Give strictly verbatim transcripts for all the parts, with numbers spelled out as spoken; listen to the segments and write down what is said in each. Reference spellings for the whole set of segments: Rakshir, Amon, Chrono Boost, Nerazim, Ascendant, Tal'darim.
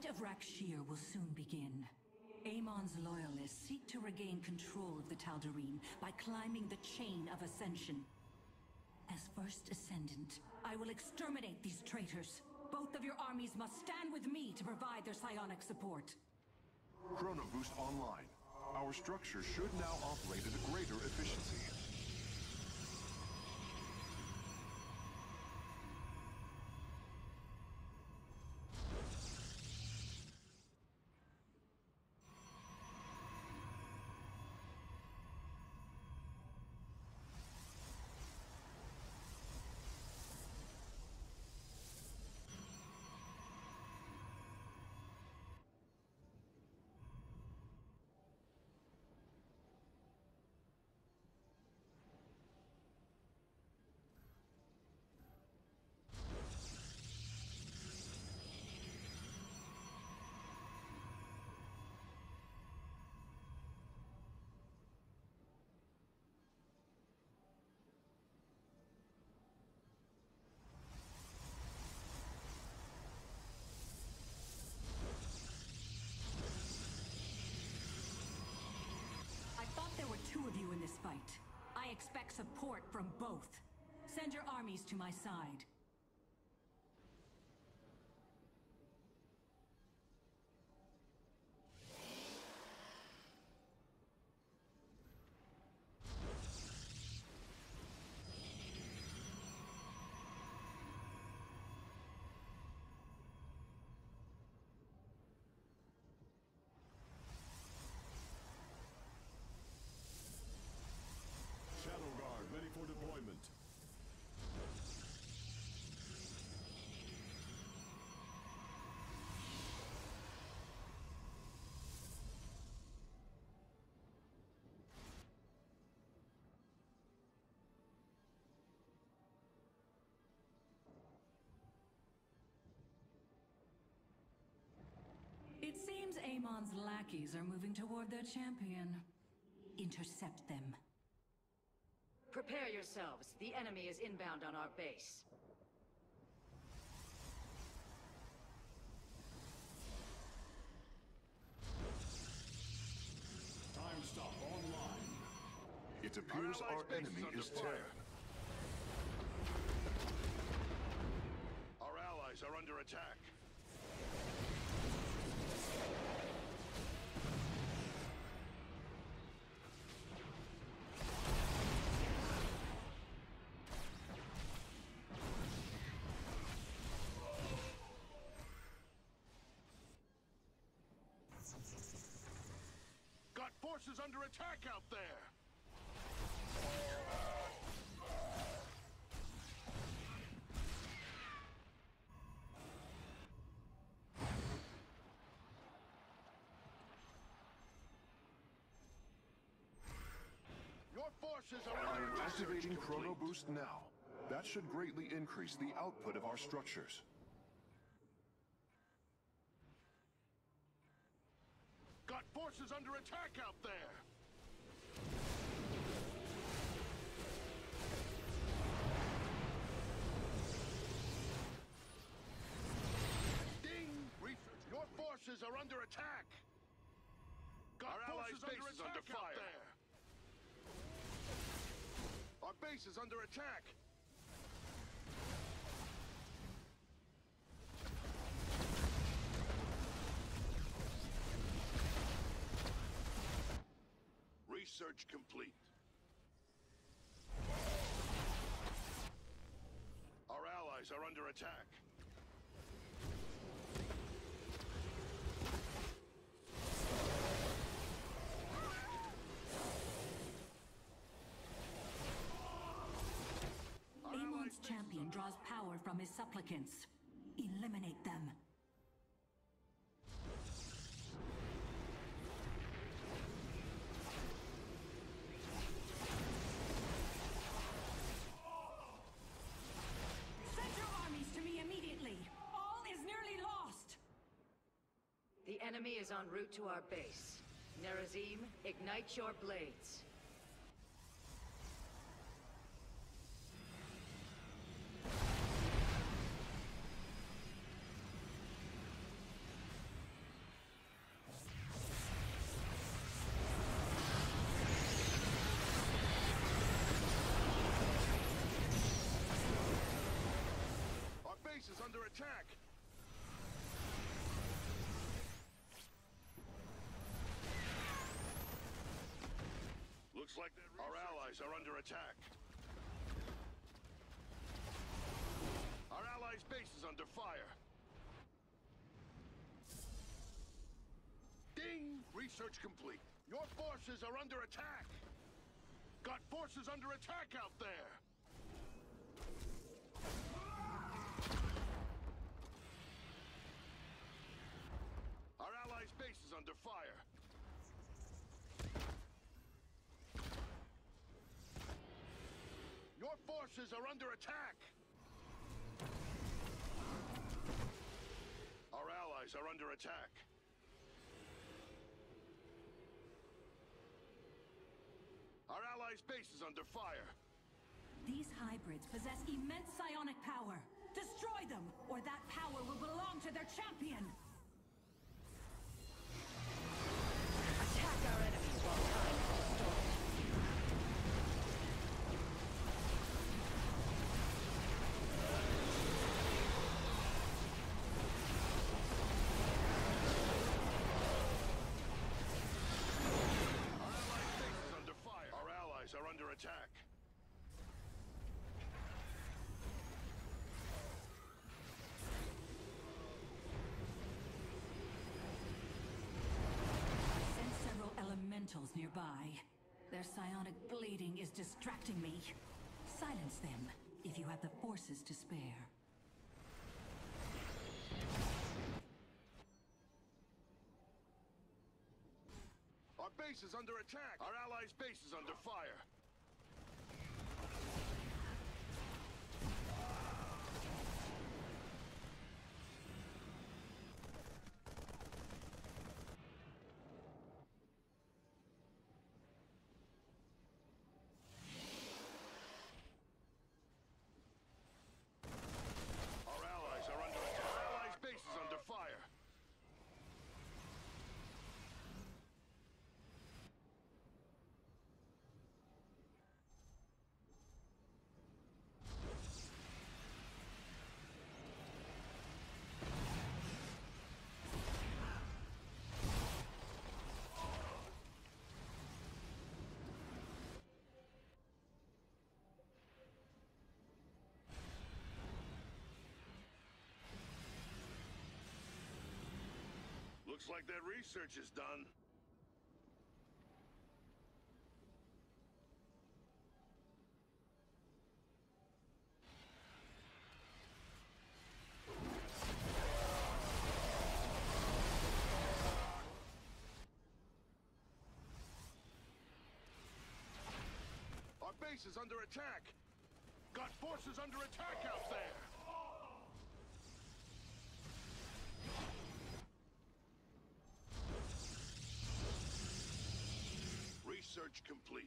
fight of Rakshir will soon begin. Amon's loyalists seek to regain control of the Tal'darim by climbing the chain of ascension. As first Ascendant, I will exterminate these traitors. Both of your armies must stand with me to provide their psionic support. Chrono Boost online. Our structure should now operate at a greater efficiency. Two of you in this fight. I expect support from both. Send your armies to my side. Ready for deployment. It seems Amon's lackeys are moving toward their champion. Intercept them. Prepare yourselves. The enemy is inbound on our base. Time stop online. It appears our, our enemy is Terra. Our allies are under attack. Got forces under attack out there! Your forces are I am activating Chrono Boost now. That should greatly increase the output of our structures. Got forces under attack out there! Ding! Research. Your forces are under attack! Got Our forces allies' base under is under fire! There. Our base is under attack! Research complete. Our allies are under attack. Amon's champion draws power from his supplicants. Eliminate them. The enemy is en route to our base. Nerazim, ignite your blades. under attack. Looks like our allies are under attack. Our allies' base is under fire. Ding! Research complete. Your forces are under attack. Got forces under attack out there. Our allies' base is under fire. Your forces are under attack. Our allies are under attack. Our allies' base is under fire. These hybrids possess immense psionic power. Destroy them, or that power will belong to their champion. Attack our enemies while time. Are under attack. I sense several elementals nearby. Their psionic bleeding is distracting me. Silence them if you have the forces to spare. Our base is under attack! Our allies' base is under fire! Our allies are under attack! Our allies' base is under fire! Looks like that research is done. Our base is under attack. Got forces under attack out there. Research complete.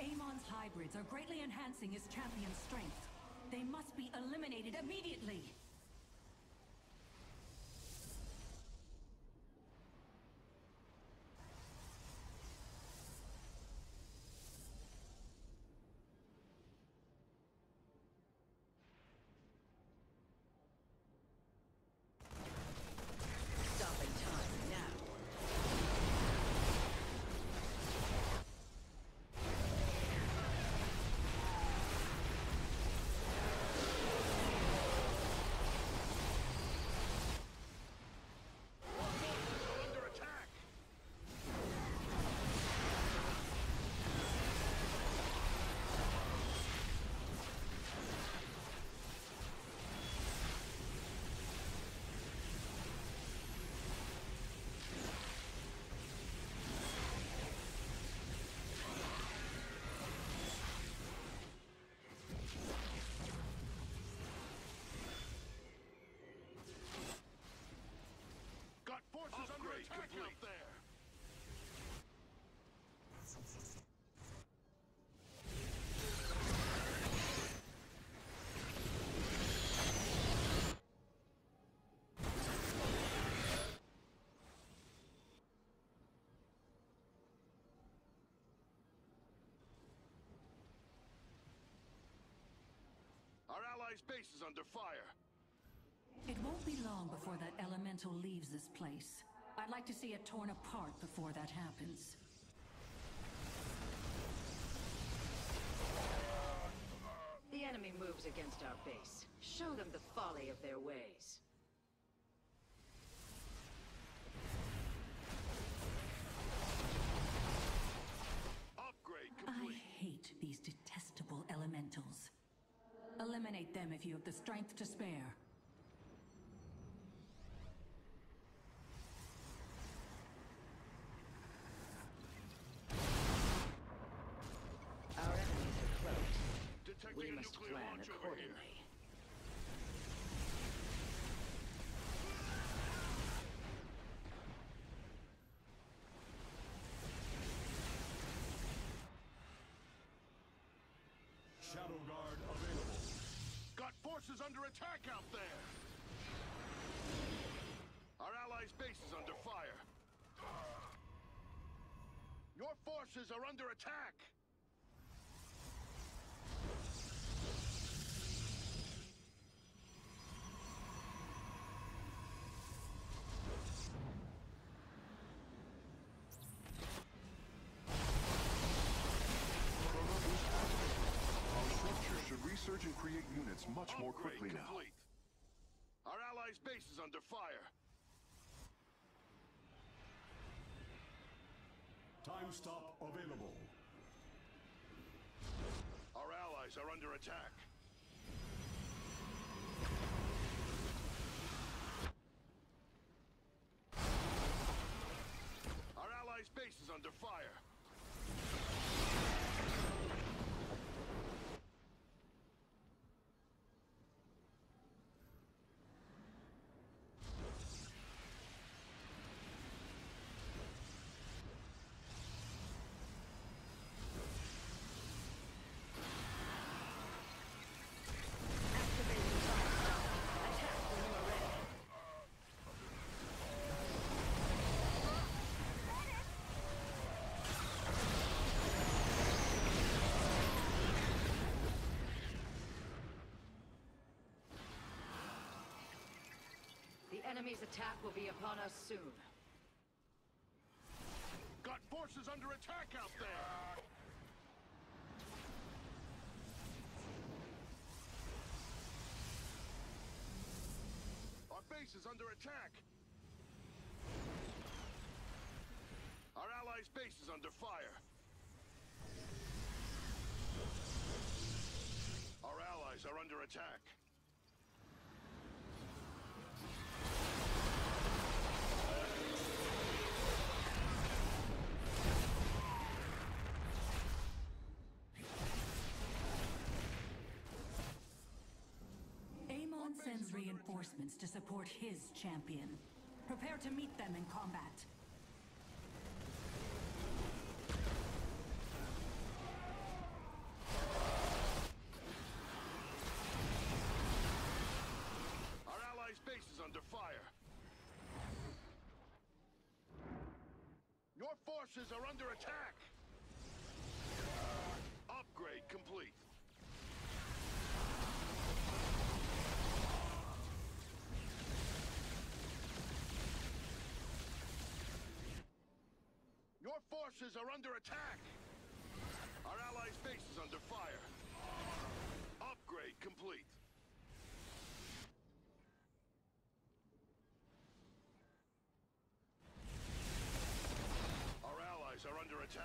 Amon's hybrids are greatly enhancing his champion's strength. They must be eliminated immediately! Allies' base is under fire. It won't be long before that elemental leaves this place. I'd like to see it torn apart before that happens. The enemy moves against our base. Show them the folly of their ways. Upgrade complete. I hate these detestable elementals. Eliminate them if you have the strength to spare. We must plan accordingly. Shadow Guard available. Got forces under attack out there! Our allies' base is under fire. Your forces are under attack! Research and create units much more quickly now. Our allies' base is under fire. Time stop available. Our allies are under attack. Our allies' base is under fire. Enemy's attack will be upon us soon. Got forces under attack out there! Our base is under attack! Our allies' base is under fire. Our allies are under attack. Amon sends reinforcements to support his champion. Prepare to meet them in combat. Our allies' base is under fire. Your forces are under attack! Upgrade complete. Your forces are under attack! Our allies' base is under fire. Upgrade complete. Are under attack.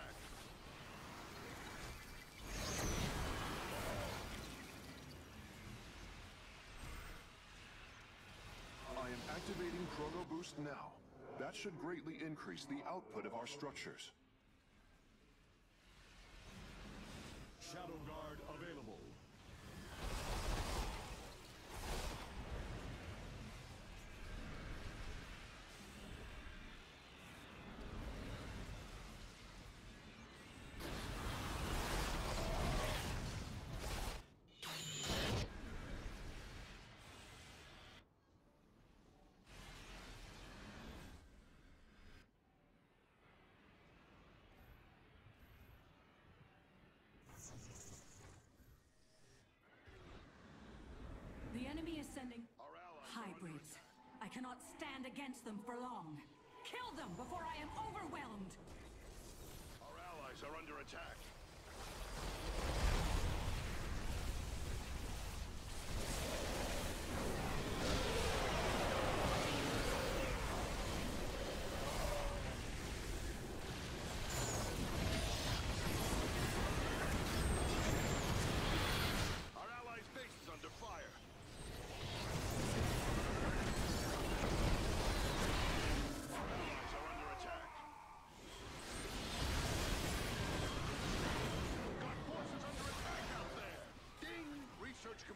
I am activating Chrono Boost now. That should greatly increase the output of our structures. Shadow Guard available. cannot stand against them for long. Kill them before I am overwhelmed! Our allies are under attack.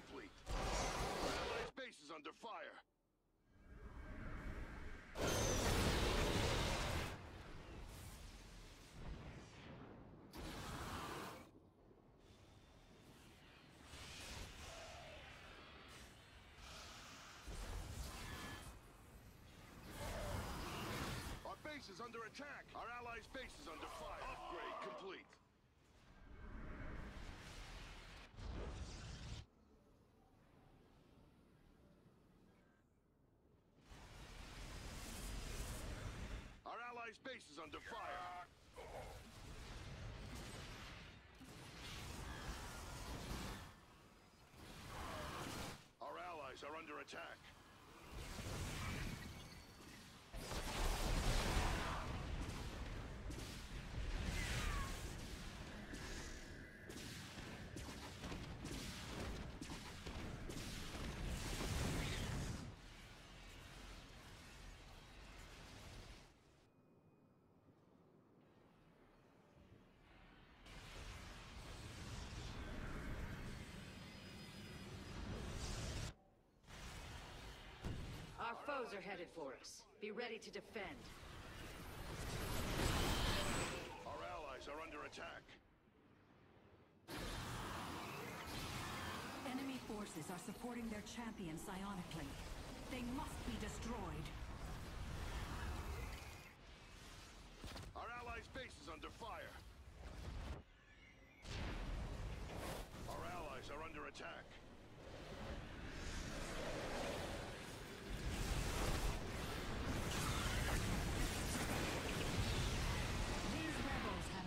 Complete. Allied base is under fire. Our base is under attack. Our allies' base is under fire. Upgrade complete. Our allies' base is under fire. Our allies are under attack. Our foes are headed for us. Be ready to defend. Our allies are under attack. Enemy forces are supporting their champion psionically. They must be destroyed. Our allies' base is under fire. Our allies are under attack.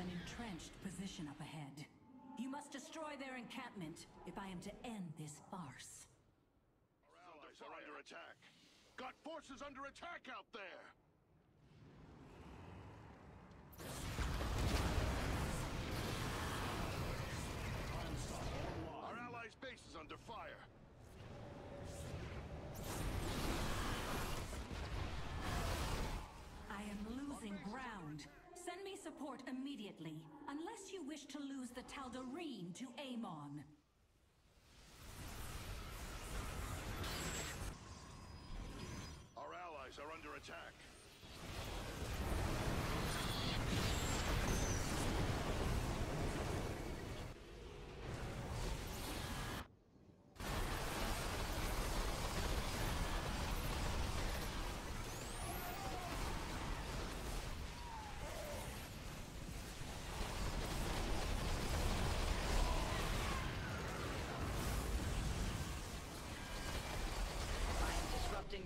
An entrenched position up ahead. You must destroy their encampment if I am to end this farce. Our allies are under attack. Got forces under attack out there! Our allies' base is under fire. I am losing ground. Send me support immediately, unless you wish to lose the Tal'darim to Amon. Our allies are under attack.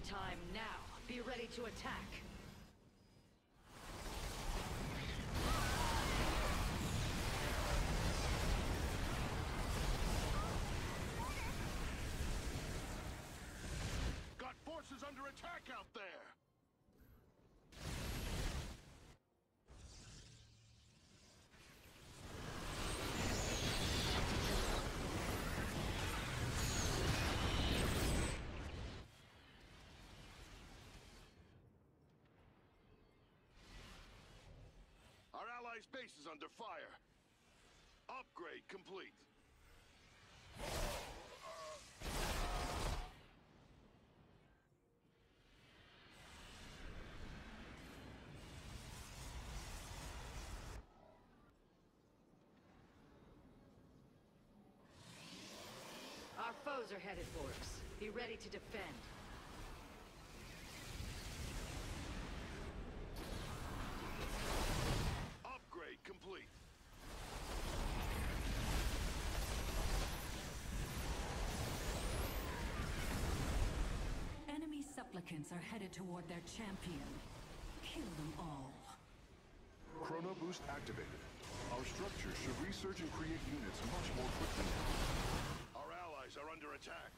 Time now. Be ready to attack. Got forces under attack out there. Our allies' base is under fire. Upgrade complete. Our foes are headed for us. Be ready to defend. Complete. Enemy supply. replicants are headed toward their champion. Kill them all. Chrono Boost activated. Our structure should research and create units much more quickly now. Our allies are under attack.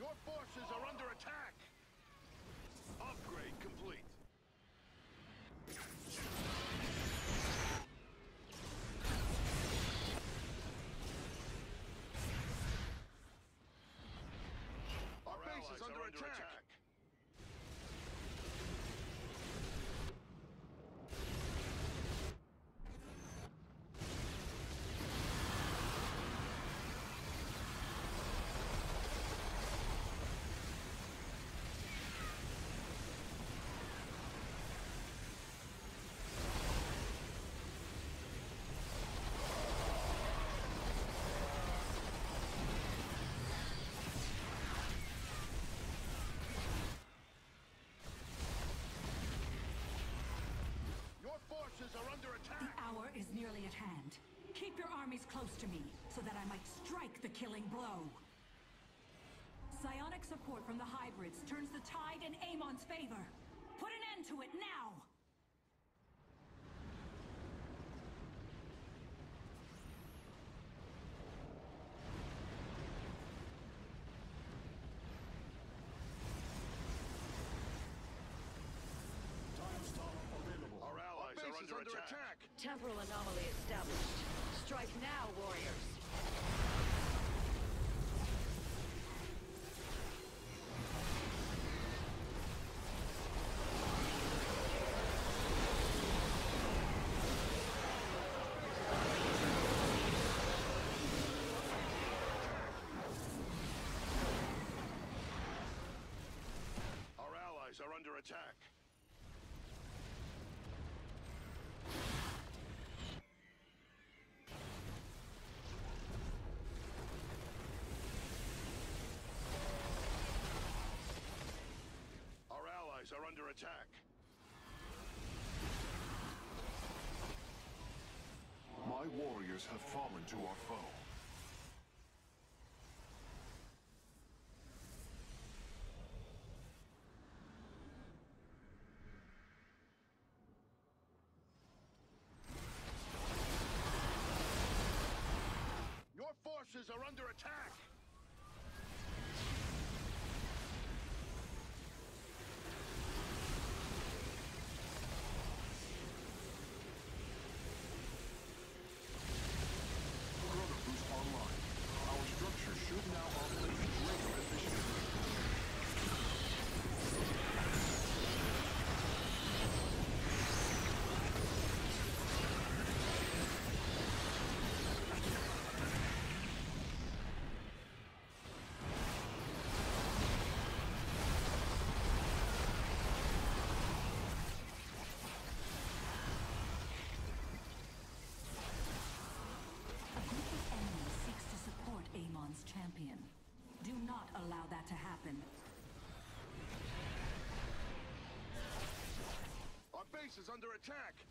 Your forces are under attack! Upgrade complete. Our base is under attack. Are under attack. The hour is nearly at hand. Keep your armies close to me, so that I might strike the killing blow. Psionic support from the hybrids turns the tide in Amon's favor. Put an end to it now! Under, under attack. attack! Temporal anomaly established. Strike now, warriors! Our allies are under attack. Are under attack. My warriors have fallen to our foe. Your forces are under attack. Amon's champion. Do not allow that to happen. Our base is under attack!